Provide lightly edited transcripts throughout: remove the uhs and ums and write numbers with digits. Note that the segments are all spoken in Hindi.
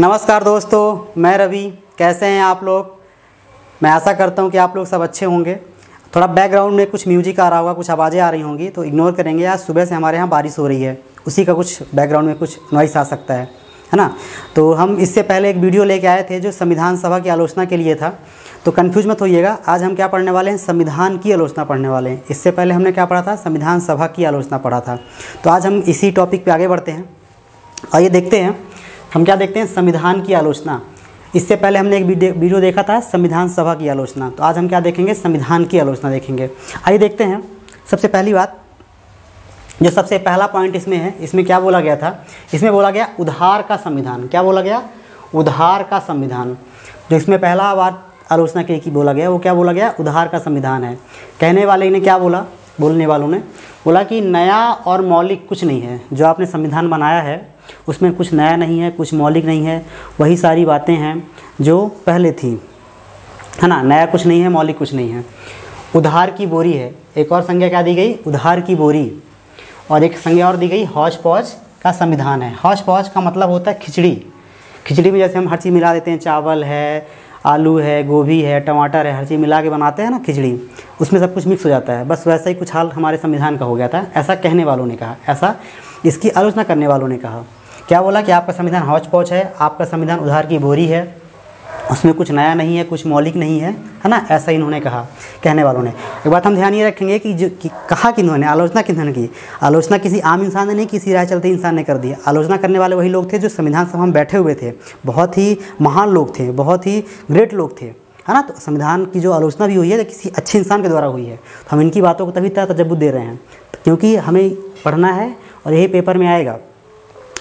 नमस्कार दोस्तों, मैं रवि। कैसे हैं आप लोग? मैं आशा करता हूं कि आप लोग सब अच्छे होंगे। थोड़ा बैकग्राउंड में कुछ म्यूजिक आ रहा होगा, कुछ आवाज़ें आ रही होंगी तो इग्नोर करेंगे। आज सुबह से हमारे यहाँ बारिश हो रही है, उसी का कुछ बैकग्राउंड में कुछ नॉइस आ सकता है ना। तो हम इससे पहले एक वीडियो लेके आए थे जो संविधान सभा की आलोचना के लिए था, तो कन्फ्यूज मत होइएगा। आज हम क्या पढ़ने वाले हैं? संविधान की आलोचना पढ़ने वाले हैं। इससे पहले हमने क्या पढ़ा था? संविधान सभा की आलोचना पढ़ा था। तो आज हम इसी टॉपिक पर आगे बढ़ते हैं और ये देखते हैं, हम क्या देखते हैं? संविधान की आलोचना। इससे पहले हमने एक वीडियो देखा था संविधान सभा की आलोचना, तो आज हम क्या देखेंगे? संविधान की आलोचना देखेंगे। आइए देखते हैं। सबसे पहली बात, जो सबसे पहला पॉइंट इसमें है, इसमें क्या बोला गया था? इसमें बोला गया उधार का संविधान। क्या बोला गया? उधार का संविधान। जो इसमें पहला बात आलोचना की बोला गया, वो क्या बोला गया? उधार का संविधान है। कहने वाले ने क्या बोला? बोलने वालों ने बोला कि नया और मौलिक कुछ नहीं है। जो आपने संविधान बनाया है उसमें कुछ नया नहीं है, कुछ मौलिक नहीं है, वही सारी बातें हैं जो पहले थी, है ना। नया कुछ नहीं है, मौलिक कुछ नहीं है। उधार की बोरी है। एक और संज्ञा क्या दी गई? उधार की बोरी। और एक संज्ञा और दी गई, हौज पौज का संविधान है। हौज पौज का मतलब होता है खिचड़ी। खिचड़ी में जैसे हम हर चीज़ मिला देते हैं, चावल है, आलू है, गोभी है, टमाटर है, हर चीज़ मिला के बनाते हैं ना खिचड़ी, उसमें सब कुछ मिक्स हो जाता है। बस वैसा ही कुछ हाल हमारे संविधान का हो गया था, ऐसा कहने वालों ने कहा, ऐसा इसकी आलोचना करने वालों ने कहा। क्या बोला कि आपका संविधान हौच पौच है, आपका संविधान उधार की बोरी है, उसमें कुछ नया नहीं है, कुछ मौलिक नहीं है, है ना। ऐसा इन्होंने कहा, कहने वालों ने। एक बात हम ध्यान ये रखेंगे कि जो कहा कि इन्होंने, आलोचना किन्होंने की? आलोचना किसी आम इंसान ने नहीं, किसी राय चलते इंसान ने कर दी। आलोचना करने वाले वही लोग थे जो संविधान सभा में बैठे हुए थे, बहुत ही महान लोग थे, बहुत ही ग्रेट लोग थे, है ना। तो संविधान की जो आलोचना भी हुई है किसी अच्छे इंसान के द्वारा हुई है, तो हम इनकी बातों को तभी तवज्जो दे रहे हैं क्योंकि हमें पढ़ना है और यही पेपर में आएगा।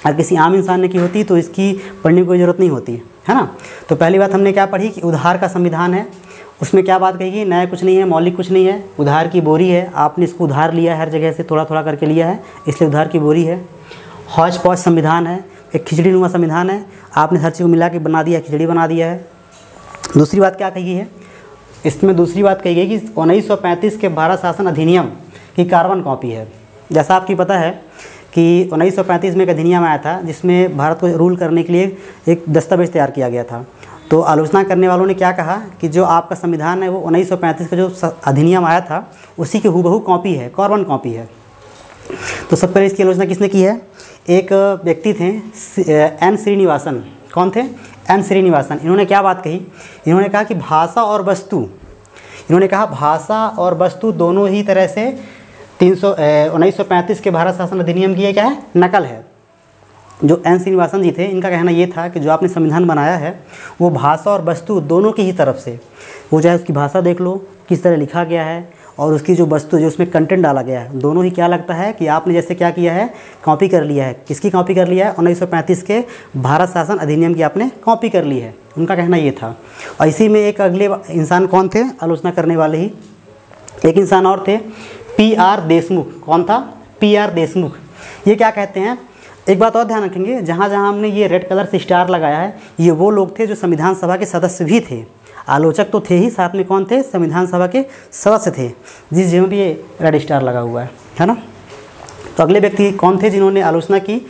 अगर किसी आम इंसान ने की होती तो इसकी पढ़ने की कोई ज़रूरत नहीं होती, है ना। तो पहली बात हमने क्या पढ़ी कि उधार का संविधान है। उसमें क्या बात कही? नया कुछ नहीं है, मौलिक कुछ नहीं है, उधार की बोरी है। आपने इसको उधार लिया है, हर जगह से थोड़ा थोड़ा करके लिया है, इसलिए उधार की बोरी है। हौज पौज संविधान है, एक खिचड़ी नुमा संविधान है, आपने हर चीज़ को मिला के बना दिया, खिचड़ी बना दिया है। दूसरी बात क्या कही है इसमें? दूसरी बात कही गई कि 1935 के भारत शासन अधिनियम की कार्बन कॉपी है। जैसा आपकी पता है कि 1935 में एक अधिनियम आया था जिसमें भारत को रूल करने के लिए एक दस्तावेज तैयार किया गया था। तो आलोचना करने वालों ने क्या कहा कि जो आपका संविधान है वो 1935 का जो अधिनियम आया था उसी की हूबहू कॉपी है, कार्बन कॉपी है। तो सबसे पहले इसकी आलोचना किसने की है? एक व्यक्ति थे एन श्रीनिवासन। कौन थे? एन श्रीनिवासन। इन्होंने क्या बात कही? इन्होंने कहा कि भाषा और वस्तु, इन्होंने कहा भाषा और वस्तु दोनों ही तरह से 1935 के भारत शासन अधिनियम की ये क्या है? नकल है। जो एन श्रीनिवासन जी थे, इनका कहना ये था कि जो आपने संविधान बनाया है वो भाषा और वस्तु दोनों की ही तरफ से, वो चाहे उसकी भाषा देख लो किस तरह लिखा गया है और उसकी जो वस्तु जो उसमें कंटेंट डाला गया है, दोनों ही क्या लगता है कि आपने जैसे क्या किया है? कॉपी कर लिया है। किसकी कॉपी कर लिया है? 1935 के भारत शासन अधिनियम की आपने कॉपी कर ली है, उनका कहना ये था। और इसी में एक अगले इंसान कौन थे? आलोचना करने वाले ही एक इंसान और थे, पी आर देशमुख। कौन था? P R Deshmukh. ये क्या कहते हैं? एक बात और ध्यान रखेंगे, जहाँ जहाँ हमने ये रेड कलर से स्टार लगाया है, ये वो लोग थे जो संविधान सभा के सदस्य भी थे, आलोचक तो थे ही, साथ में कौन थे? संविधान सभा के सदस्य थे, जिस जगह भी ये रेड स्टार लगा हुआ है ना। तो अगले व्यक्ति कौन थे जिन्होंने आलोचना की?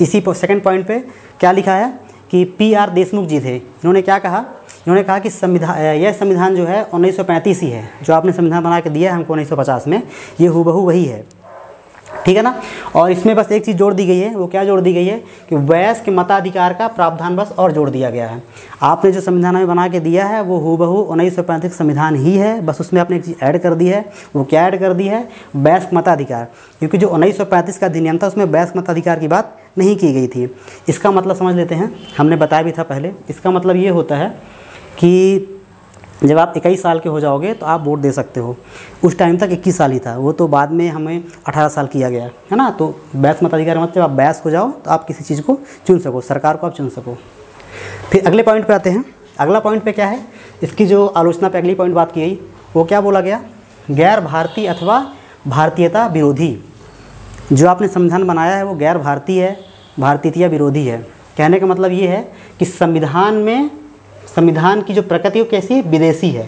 इसी सेकेंड पॉइंट पर क्या लिखा है कि पी आर देशमुख जी थे। इन्होंने क्या कहा? इन्होंने कहा कि संविधान, यह संविधान जो है 1935 ही है, जो आपने संविधान बना के दिया है हमको 1950 में, ये हूबहू वही है, ठीक है ना। और इसमें बस एक चीज़ जोड़ दी गई है, वो क्या जोड़ दी गई है कि वयस्क मताधिकार का प्रावधान बस और जोड़ दिया गया है। आपने जो संविधान हमें बना के दिया है वो हूबहू 1935 संविधान ही है, बस उसमें आपने एक चीज़ ऐड कर दी है। वो क्या ऐड कर दी है? वयस्क मताधिकार, क्योंकि जो 1935 का अधिनियम था उसमें वयस्क मताधिकार की बात नहीं की गई थी। इसका मतलब समझ लेते हैं, हमने बताया भी था पहले, इसका मतलब ये होता है कि जब आप 21 साल के हो जाओगे तो आप वोट दे सकते हो। उस टाइम तक 21 साल ही था, वो तो बाद में हमें 18 साल किया गया है ना। तो वयस्क मताधिकार मतलब आप वयस्क हो जाओ तो आप किसी चीज़ को चुन सको, सरकार को आप चुन सको। फिर अगले पॉइंट पे आते हैं। अगला पॉइंट पे क्या है? इसकी जो आलोचना पे अगली पॉइंट बात की गई, वो क्या बोला गया? गैर भारतीय अथवा भारतीयता विरोधी। जो आपने संविधान बनाया है वो गैर भारतीय है, भारतीयता विरोधी है। कहने का मतलब ये है कि संविधान में, संविधान की जो प्रकृति वो कैसी? विदेशी है।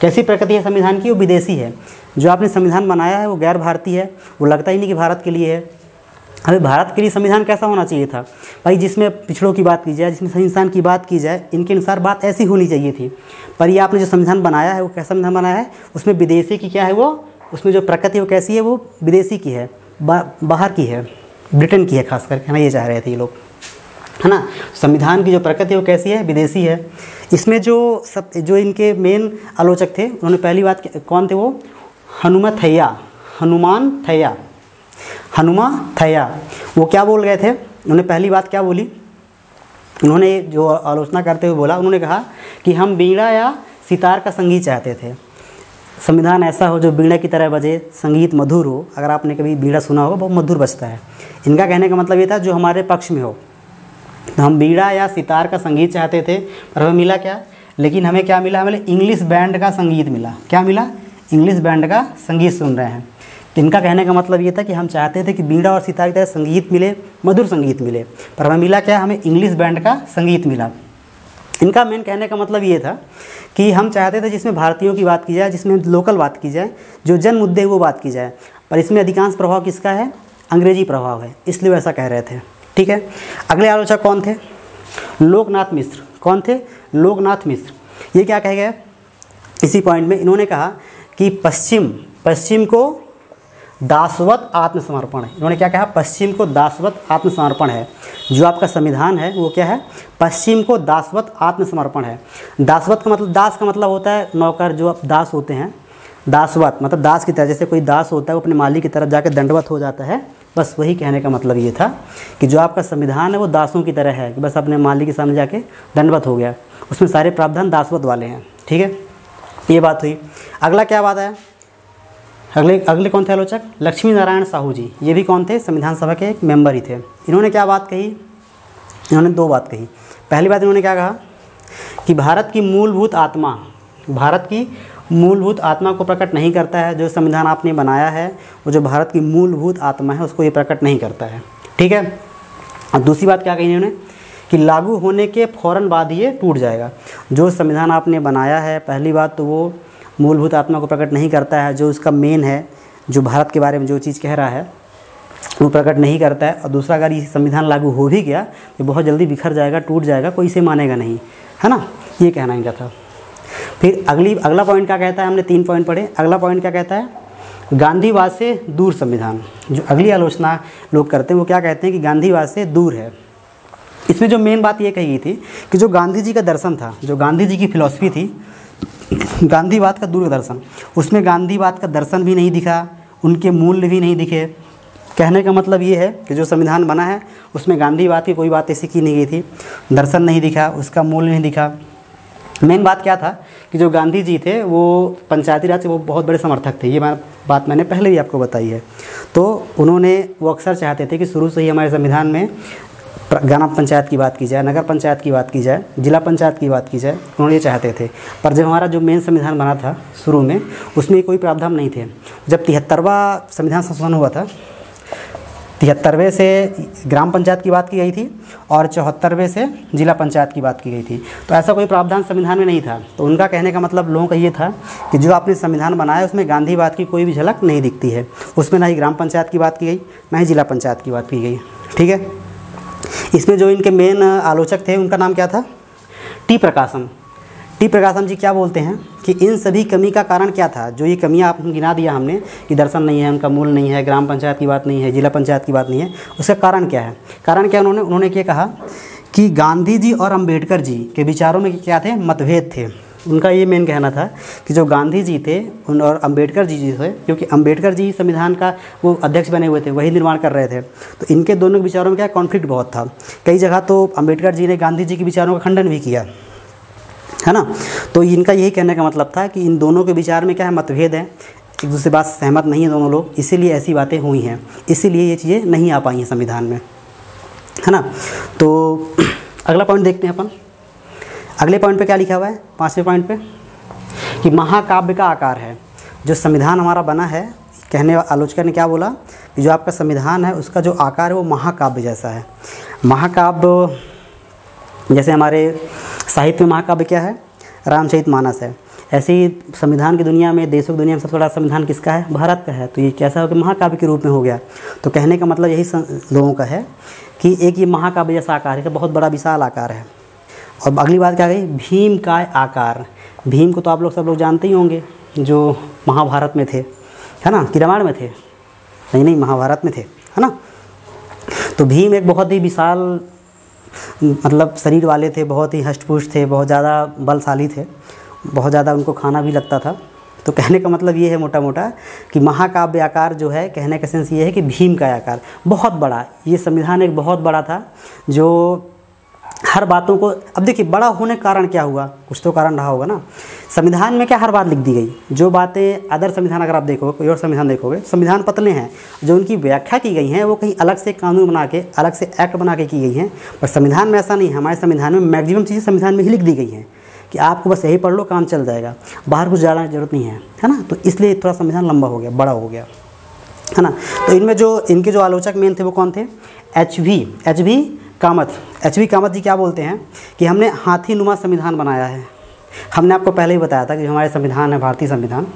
कैसी प्रकृति है संविधान की? वो विदेशी है। जो आपने संविधान बनाया है वो गैर भारतीय है, वो लगता ही नहीं कि भारत के लिए है। अभी भारत के लिए संविधान कैसा होना चाहिए था भाई, जिसमें पिछड़ों की बात की जाए, जिसमें इंसान की बात की जाए, इनके अनुसार बात ऐसी होनी चाहिए थी। पर ये आपने जो संविधान बनाया है वो कैसा संविधान बनाया है, उसमें विदेशी की क्या है वो, उसमें जो प्रकृति वो कैसी है, वो विदेशी की है, बाहर की है, ब्रिटेन की है खास करके, हमें ये चाह रहे थे ये लोग, है ना। संविधान की जो प्रकृति वो कैसी है, विदेशी है। इसमें जो सब जो इनके मेन आलोचक थे उन्होंने पहली बात कौन थे वो, हनुमंतैया। वो क्या बोल गए थे, उन्होंने पहली बात क्या बोली, उन्होंने जो आलोचना करते हुए बोला, उन्होंने कहा कि हम बीड़ा या सितार का संगीत चाहते थे, संविधान ऐसा हो जो बीड़ा की तरह बजे, संगीत मधुर हो। अगर आपने कभी बीड़ा सुना होगा, बहुत मधुर बजता है। इनका कहने का मतलब ये था जो हमारे पक्ष में हो, तो हम बीड़ा या सितार का संगीत चाहते थे, पर हमें मिला क्या, लेकिन हमें क्या मिला, हमें इंग्लिश बैंड का संगीत मिला। क्या मिला, इंग्लिश बैंड का संगीत सुन रहे हैं। इनका कहने का मतलब ये था कि हम चाहते थे कि बीड़ा और सितार की तरह संगीत मिले, मधुर संगीत मिले, पर हमें मिला क्या, हमें इंग्लिश बैंड का संगीत मिला। इनका मेन कहने का मतलब ये था कि हम चाहते थे जिसमें भारतीयों की बात की जाए, जिसमें लोकल बात की जाए, जो जन मुद्दे वो बात की जाए, पर इसमें अधिकांश प्रभाव किसका है, अंग्रेजी प्रभाव है, इसलिए वो ऐसा कह रहे थे। ठीक है, अगले आलोचक कौन थे, लोकनाथ मिश्र। कौन थे, लोकनाथ मिश्र। ये क्या कह गए इसी पॉइंट में, इन्होंने कहा कि पश्चिम को दासवत आत्मसमर्पण है। इन्होंने क्या कहा, पश्चिम को दासवत आत्मसमर्पण है। जो आपका संविधान है वो क्या है, पश्चिम को दासवत आत्मसमर्पण है। दासवत का मतलब, दास का मतलब होता है नौकर, जो आप दास होते हैं, दासवत मतलब दास की तरह, जैसे कोई दास होता है वो अपने मालिक की तरफ जाकर दंडवत हो जाता है, बस वही कहने का मतलब ये था कि जो आपका संविधान है वो दासों की तरह है कि बस अपने मालिक के सामने जाके दंडवत हो गया, उसमें सारे प्रावधान दासवत वाले हैं। ठीक है, ये बात हुई। अगला क्या बात है, अगले कौन थे आलोचक, लक्ष्मी नारायण साहू जी। ये भी कौन थे, संविधान सभा के एक मेंबर ही थे। इन्होंने क्या बात कही, इन्होंने दो बात कही। पहली बात इन्होंने क्या कहा कि भारत की मूलभूत आत्मा को प्रकट नहीं करता है, जो संविधान आपने बनाया है वो जो भारत की मूलभूत आत्मा है उसको ये प्रकट नहीं करता है। ठीक है, और दूसरी बात क्या कही इन्होंने कि लागू होने के फ़ौरन बाद ये टूट जाएगा। जो संविधान आपने बनाया है, पहली बात तो वो मूलभूत आत्मा को प्रकट नहीं करता है, जो उसका मेन है, जो भारत के बारे में जो चीज़ कह रहा है वो प्रकट नहीं करता है। और दूसरा, अगर ये संविधान लागू हो भी गया तो बहुत जल्दी बिखर जाएगा, टूट जाएगा, कोई इसे मानेगा नहीं, है ना, ये कहना इनका था। फिर अगला पॉइंट क्या कहता है, हमने 3 पॉइंट पढ़े। अगला पॉइंट क्या कहता है, गांधीवाद से दूर संविधान। जो अगली आलोचना लोग करते हैं वो क्या कहते हैं कि गांधीवाद से दूर है। इसमें जो मेन बात ये कही गई थी कि जो गांधी जी का दर्शन था, जो गांधी जी की फिलॉसफी थी, गांधीवाद का दूरदर्शन, उसमें गांधीवाद का दर्शन भी नहीं दिखा, उनके मूल्य भी नहीं दिखे। कहने का मतलब ये है कि जो संविधान बना है उसमें गांधीवाद की कोई बात ऐसी की नहीं गई थी, दर्शन नहीं दिखा, उसका मूल्य नहीं दिखा। मेन बात क्या था कि जो गांधी जी थे वो पंचायती राज के वो बहुत बड़े समर्थक थे, ये बात मैंने पहले भी आपको बताई है। तो उन्होंने वो अक्सर चाहते थे कि शुरू से ही हमारे संविधान में ग्राम पंचायत की बात की जाए, नगर पंचायत की बात की जाए, जिला पंचायत की बात की जाए, उन्होंने ये चाहते थे। पर जब हमारा जो मेन संविधान बना था शुरू में, उसमें कोई प्रावधान नहीं थे। जब 73वां संविधान संशोधन हुआ था, 73वें से ग्राम पंचायत की बात की गई थी और 74वें से जिला पंचायत की बात की गई थी, तो ऐसा कोई प्रावधान संविधान में नहीं था। तो उनका कहने का मतलब लोगों का ये था कि जो आपने संविधान बनाया उसमें गांधीवाद की कोई भी झलक नहीं दिखती है, उसमें ना ही ग्राम पंचायत की बात की गई, ना ही जिला पंचायत की बात की गई। ठीक है, इसमें जो इनके मेन आलोचक थे उनका नाम क्या था, टी प्रकाशम। टी प्रकाशम जी क्या बोलते हैं कि इन सभी कमी का कारण क्या था, जो ये कमियां आप गिना दिया हमने कि दर्शन नहीं है, उनका मूल नहीं है, ग्राम पंचायत की बात नहीं है, जिला पंचायत की बात नहीं है, उसका कारण क्या है, कारण क्या उन्होंने क्या कहा कि गांधी जी और अम्बेडकर जी के विचारों में क्या थे, मतभेद थे। उनका ये मेन कहना था कि जो गांधी जी थे और अंबेडकर जी थे, क्योंकि अंबेडकर जी संविधान का वो अध्यक्ष बने हुए थे, वही निर्माण कर रहे थे, तो इनके दोनों के विचारों में क्या कॉन्फ्लिक्ट बहुत था। कई जगह तो अंबेडकर जी ने गांधी जी के विचारों का खंडन भी किया, है ना। तो इनका यही कहने का मतलब था कि इन दोनों के विचार में क्या है, मतभेद हैं, एक दूसरे बात सहमत नहीं है दोनों लोग, इसीलिए ऐसी बातें हुई हैं, इसीलिए ये चीज़ें नहीं आ पाई हैं संविधान में, है ना। तो अगला पॉइंट देखते हैं अपन। अगले पॉइंट पे क्या लिखा हुआ है, 5वें पॉइंट पे कि महाकाव्य का आकार है। जो संविधान हमारा बना है, कहने आलोचक ने क्या बोला कि जो आपका संविधान है उसका जो आकार है वो महाकाव्य जैसा है। महाकाव्य जैसे हमारे साहित्य में महाकाव्य क्या है, रामचरितमानस है। ऐसे ही संविधान की दुनिया में, देशों की दुनिया में सबसे बड़ा संविधान किसका है? भारत का है। तो ये कैसा हो कि महाकाव्य के रूप में हो गया। तो कहने का मतलब यही लोगों का है कि एक ये महाकाव्य जैसा आकार है, बहुत बड़ा विशाल आकार है। और अगली बात क्या गई? भीम का आकार। भीम को तो आप लोग सब लोग जानते ही होंगे, जो महाभारत में थे, है ना, कि रामायण में थे, नहीं महाभारत में थे, है ना। तो भीम एक बहुत ही विशाल मतलब शरीर वाले थे, बहुत ही हष्टपुष्ट थे, बहुत ज़्यादा बलशाली थे, बहुत ज़्यादा उनको खाना भी लगता था। तो कहने का मतलब ये है मोटा मोटा कि महाकाव्य आकार जो है, कहने का सेंस ये है कि भीम का आकार बहुत बड़ा, ये संविधान एक बहुत बड़ा था जो हर बातों को। अब देखिए बड़ा होने का कारण क्या हुआ, कुछ तो कारण रहा होगा ना। संविधान में क्या हर बात लिख दी गई, जो बातें अदर संविधान अगर आप देखोगे, कोई और संविधान देखोगे, संविधान पतले हैं, जो उनकी व्याख्या की गई हैं वो कहीं अलग से कानून बना के, अलग से एक्ट बना के की गई हैं। पर संविधान में ऐसा नहीं है, हमारे संविधान में मैक्सिमम चीज़ें संविधान में ही लिख दी गई हैं कि आपको बस यही पढ़ लो, काम चल जाएगा, बाहर कुछ जाने की जरूरत नहीं है, है ना। तो इसलिए थोड़ा संविधान लंबा हो गया, बड़ा हो गया, है ना। तो इनमें जो इनके जो आलोचक मेन थे वो कौन थे? H V Kamath. H V Kamath ji क्या बोलते हैं कि हमने हाथी नुमा संविधान बनाया है। हमने आपको पहले ही बताया था कि हमारे संविधान है, भारतीय संविधान,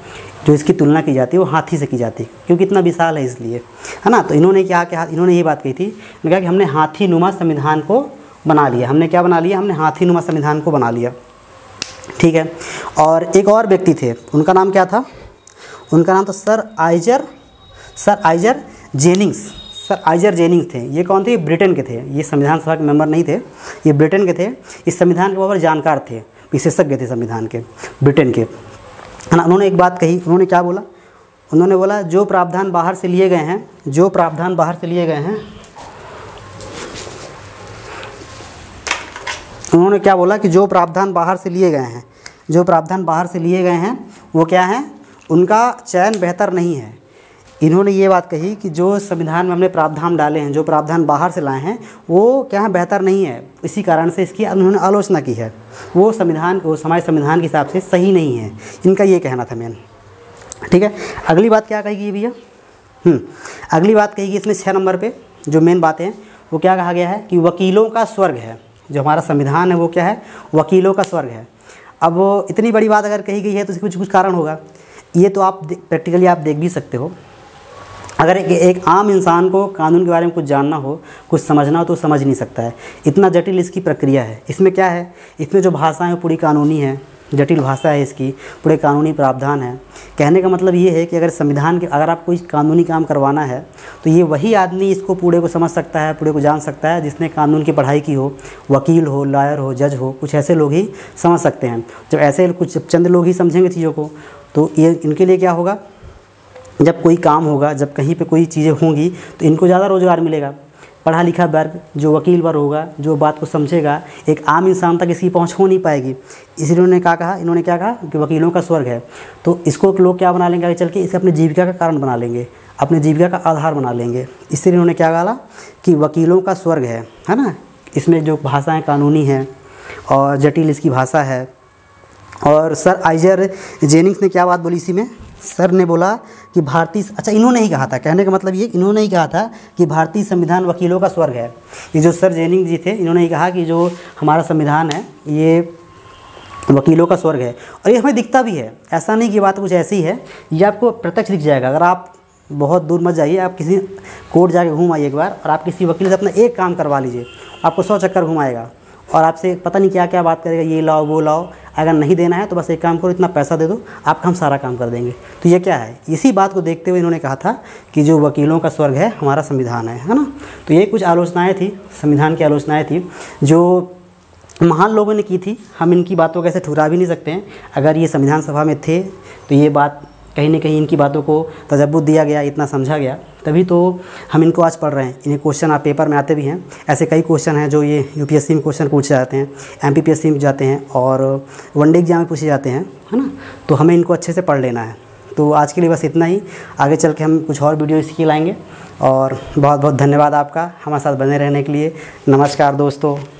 जो इसकी तुलना की जाती है वो हाथी से की जाती है, क्योंकि इतना विशाल है इसलिए, है ना। तो इन्होंने क्या कहा, इन्होंने ये बात कही थी, उन्होंने कहा कि हमने हाथी नुमा संविधान को बना लिया। हमने क्या बना लिया? हमने हाथी नुमा संविधान को बना लिया, ठीक है। और एक और व्यक्ति थे, उनका नाम क्या था? उनका नाम था sir Ivor Jennings. Sir Ivor Jennings थे। ये कौन थे? ब्रिटेन के थे। ये संविधान सभा के मेंबर नहीं थे, ये ब्रिटेन के थे। इस संविधान के बारे में जानकार थे, विशेषज्ञ थे संविधान के, ब्रिटेन के, है ना। उन्होंने एक बात कही, उन्होंने क्या बोला? उन्होंने बोला जो प्रावधान बाहर से लिए गए हैं, जो प्रावधान बाहर से लिए गए हैं, उन्होंने क्या बोला कि जो प्रावधान बाहर से लिए गए हैं, जो प्रावधान बाहर से लिए गए हैं वो क्या हैं, उनका चयन बेहतर नहीं है। इन्होंने ये बात कही कि जो संविधान में हमने प्रावधान डाले हैं, जो प्रावधान बाहर से लाए हैं वो क्या है, बेहतर नहीं है। इसी कारण से इसकी उन्होंने आलोचना की है, वो संविधान, वो हमारे संविधान के हिसाब से सही नहीं है, इनका ये कहना था मेन, ठीक है। अगली बात क्या कही भैया, अगली बात कही गई इसमें 6 नंबर पे जो मेन बातें हैं वो क्या कहा गया है कि वकीलों का स्वर्ग है। जो हमारा संविधान है वो क्या है, वकीलों का स्वर्ग है। अब इतनी बड़ी बात अगर कही गई है तो इसके कुछ कारण होगा। ये तो आप प्रैक्टिकली आप देख भी सकते हो। अगर एक आम इंसान को कानून के बारे में कुछ जानना हो, कुछ समझना हो, तो समझ नहीं सकता है, इतना जटिल इसकी प्रक्रिया है। इसमें क्या है, इसमें जो भाषाएं पूरी कानूनी है, जटिल भाषा है इसकी, पूरे कानूनी प्रावधान है। कहने का मतलब ये है कि अगर संविधान के, अगर आप कोई कानूनी काम करवाना है तो ये वही आदमी इसको पूरे को समझ सकता है, पूरे को जान सकता है जिसने कानून की पढ़ाई की हो, वकील हो, लॉयर हो, जज हो, कुछ ऐसे लोग ही समझ सकते हैं। जब ऐसे कुछ चंद लोग ही समझेंगे चीज़ों को तो ये इनके लिए क्या होगा, जब कोई काम होगा, जब कहीं पे कोई चीज़ें होंगी तो इनको ज़्यादा रोज़गार मिलेगा। पढ़ा लिखा वर्ग, जो वकील वर्ग होगा, जो बात को समझेगा, एक आम इंसान तक इसकी पहुंच हो नहीं पाएगी। इसलिए उन्होंने क्या कहा, इन्होंने क्या कहा कि वकीलों का स्वर्ग है। तो इसको लोग क्या बना लेंगे आगे चल के, इसे अपनी जीविका का कारण बना लेंगे, अपनी जीविका का आधार बना लेंगे। इसलिए उन्होंने क्या कहा कि वकीलों का स्वर्ग है ना। इसमें जो भाषाएँ कानूनी हैं और जटिल इसकी भाषा है। और सर आइवर जेनिंग्स ने क्या बात बोली इसी में, सर ने बोला कि भारतीय, अच्छा इन्होंने ही कहा था, कहने का मतलब ये इन्होंने ही कहा था कि भारतीय संविधान वकीलों का स्वर्ग है। ये जो सर जेनिंग जी थे इन्होंने ही कहा कि जो हमारा संविधान है ये वकीलों का स्वर्ग है। और ये हमें दिखता भी है, ऐसा नहीं कि बात कुछ ऐसी है, ये आपको प्रत्यक्ष दिख जाएगा। अगर आप बहुत दूर मत जाइए, आप किसी कोर्ट जाके घूम आइए एक बार, और आप किसी वकील से अपना एक काम करवा लीजिए, आपको 100 चक्कर घुमाएगा और आपसे पता नहीं क्या क्या बात करेगा, ये लाओ वो लाओ। अगर नहीं देना है तो बस एक काम करो, इतना पैसा दे दो, आपका हम सारा काम कर देंगे। तो ये क्या है, इसी बात को देखते हुए इन्होंने कहा था कि जो वकीलों का स्वर्ग है हमारा संविधान है ना। तो ये कुछ आलोचनाएँ थी, संविधान की आलोचनाएँ थी जो महान लोगों ने की थी। हम इनकी बातों को ऐसे ठुरा भी नहीं सकते हैं। अगर ये संविधान सभा में थे तो ये बात कहीं ना कहीं, इनकी बातों को तजब्बुस दिया गया, इतना समझा गया, तभी तो हम इनको आज पढ़ रहे हैं। इन्हें क्वेश्चन आप पेपर में आते भी हैं, ऐसे कई क्वेश्चन हैं जो ये यूपीएससी में क्वेश्चन पूछे जाते हैं, एमपीपीएससी में जाते हैं और वनडे एग्जाम में पूछे जाते हैं, है ना। तो हमें इनको अच्छे से पढ़ लेना है। तो आज के लिए बस इतना ही, आगे चल के हम कुछ और वीडियो इसकी लाएँगे। और बहुत बहुत धन्यवाद आपका हमारे साथ बने रहने के लिए। नमस्कार दोस्तों।